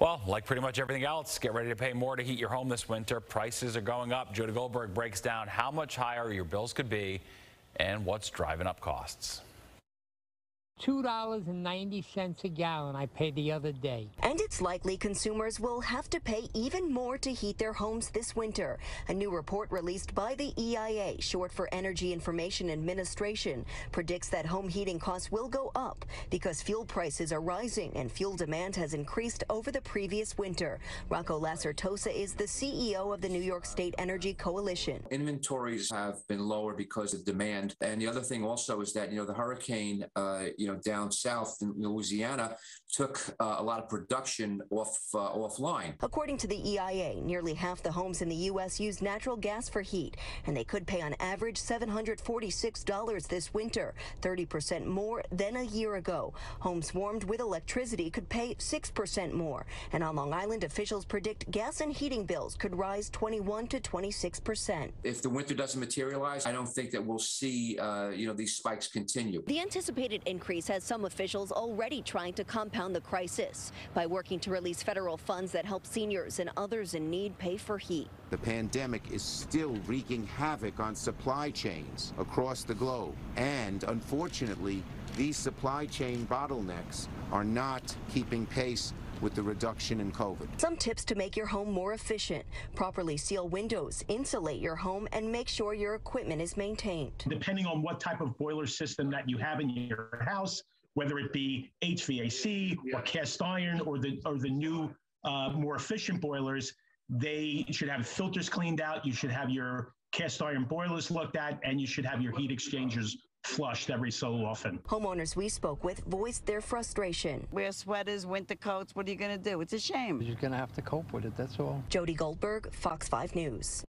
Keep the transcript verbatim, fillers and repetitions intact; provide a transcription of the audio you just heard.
Well, like pretty much everything else, get ready to pay more to heat your home this winter. Prices are going up. Judy Goldberg breaks down how much higher your bills could be and what's driving up costs. two dollars and ninety cents a gallon I paid the other day. And it's likely consumers will have to pay even more to heat their homes this winter. A new report released by the E I A, short for Energy Information Administration, predicts that home heating costs will go up because fuel prices are rising and fuel demand has increased over the previous winter. Rocco Lacertosa is the C E O of the New York State Energy Coalition. Inventories have been lower because of demand. And the other thing also is that, you know, the hurricane, uh, you know, down south in Louisiana took uh, a lot of production off uh, offline. According to the E I A, nearly half the homes in the U S use natural gas for heat, and they could pay on average seven hundred forty-six dollars this winter, thirty percent more than a year ago. Homes warmed with electricity could pay six percent more, and on Long Island, officials predict gas and heating bills could rise twenty-one to twenty-six percent. If the winter doesn't materialize, I don't think that we'll see, uh, you know, these spikes continue. The anticipated increase has some officials already trying to compound the crisis by working to release federal funds that help seniors and others in need pay for heat. The pandemic is still wreaking havoc on supply chains across the globe, and unfortunately, these supply chain bottlenecks are not keeping pace with the reduction in COVID. Some tips to make your home more efficient: properly seal windows, insulate your home, and make sure your equipment is maintained. Depending on what type of boiler system that you have in your house, whether it be H V A C or cast iron or the, or the new, uh, more efficient boilers, they should have filters cleaned out, you should have your cast iron boilers looked at, and you should have your heat exchangers flushed every so often. Homeowners we spoke with voiced their frustration. Wear sweaters, winter coats, what are you going to do? It's a shame. You're going to have to cope with it, that's all. Judy Goldberg, Fox five News.